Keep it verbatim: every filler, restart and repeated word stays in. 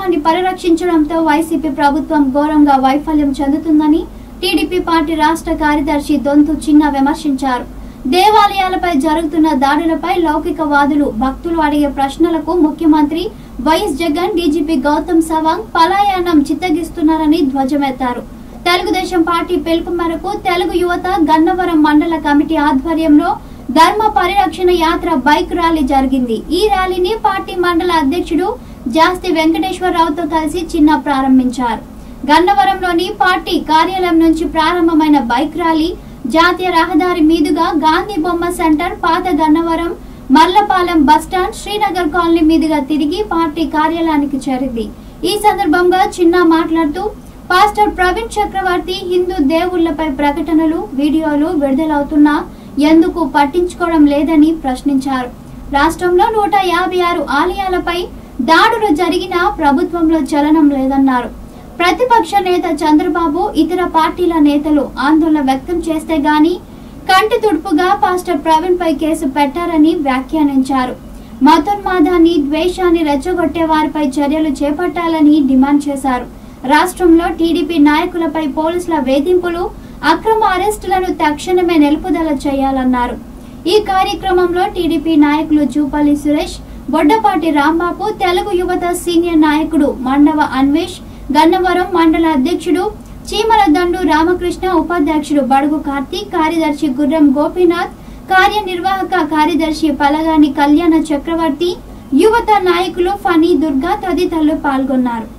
ధర్మాన్ని పరిరక్షించడంతో వైసీపీ ప్రభుత్వం ఘోరంగా వైఫల్యం చెందుతుందని టీడీపీ పార్టీ రాష్ట్ర కార్యదర్శి దొంతు చిన్న విమర్శించారు. దేవాలయాలపై జరుగుతున్న దాడులపై లౌకికవాదులు భక్తులు అడిగే ప్రశ్నలకు ముఖ్యమంత్రి వైఎస్ జగన్, డీజీపీ గౌతమ్ సవాంగ్ పలాయనం చిత్తగిస్తున్నారని ధ్వజమెత్తారు. తెలుగుదేశం పార్టీ పిలుపు మేరకు తెలుగు యువత గన్నవరం మండల కమిటీ ఆధ్వర్యంలో ధర్మ పరిరక్షణ యాత్ర బైక్ ర్యాలీ జరిగింది. ఈ ర్యాలీని పార్టీ మండల అధ్యక్షుడు జాస్తి వెంకటేశ్వరరావుతో కలిసి చిన్న ప్రారంభించారు. గన్నవరంలోని పార్టీ కార్యాలయం నుంచి ప్రారంభమైన బైక్ ర్యాలీ జాతీయ రహదారి మీదుగా గాంధీ బొమ్మ సెంటర్, పాత గన్నవరం, మల్లపాలెం బస్టాండ్, శ్రీనగర్ కాలనీ మీదుగా తిరిగి పార్టీ కార్యాలయానికి చేరింది. ఈ సందర్భంగా చిన్న మాట్లాడుతూ పాస్టర్ ప్రవీణ్ చక్రవర్తి హిందూ దేవుళ్లపై ప్రకటనలు, వీడియోలు విడుదలవుతున్నా ఎందుకు పట్టించుకోవడం లేదని ప్రశ్నించారు. రాష్ట్రంలో నూట యాభై ఆరు ఆలయాలపై దాడులు జరిగినా ప్రభుత్వంలో చలనం లేదన్నారు. ప్రతిపక్ష నేత చంద్రబాబు, ఇతర పార్టీల నేతలు ఆందోళన వ్యక్తం చేస్తే గాని కంటి తుడుపుగా పాస్టర్ ప్రవీణ్ పై కేసు పెట్టారని వ్యాఖ్యానించారు. మతోన్మాదాన్ని, ద్వేషాన్ని రెచ్చగొట్టే వారిపై చర్యలు చేపట్టాలని డిమాండ్ చేశారు. రాష్ట్రంలో టీడీపీ నాయకులపై పోలీసుల వేధింపులు, అక్రమ అరెస్టులను తక్షణమే నిలుపుదల చేయాలన్నారు. ఈ కార్యక్రమంలో టీడీపీ నాయకులు జూపల్లి సురేష్, బొడ్డపాటి రాంబాబు, తెలుగు యువత సీనియర్ నాయకుడు మండవ అన్వేష్, గన్నవరం మండల అధ్యక్షుడు చీమల దండు రామకృష్ణ, ఉపాధ్యక్షుడు బడుగు కార్తీక్, కార్యదర్శి గుర్రం గోపీనాథ్, కార్యనిర్వాహక కార్యదర్శి పలగాని కళ్యాణ చక్రవర్తి, యువత నాయకులు ఫణి దుర్గా తదితరులు పాల్గొన్నారు.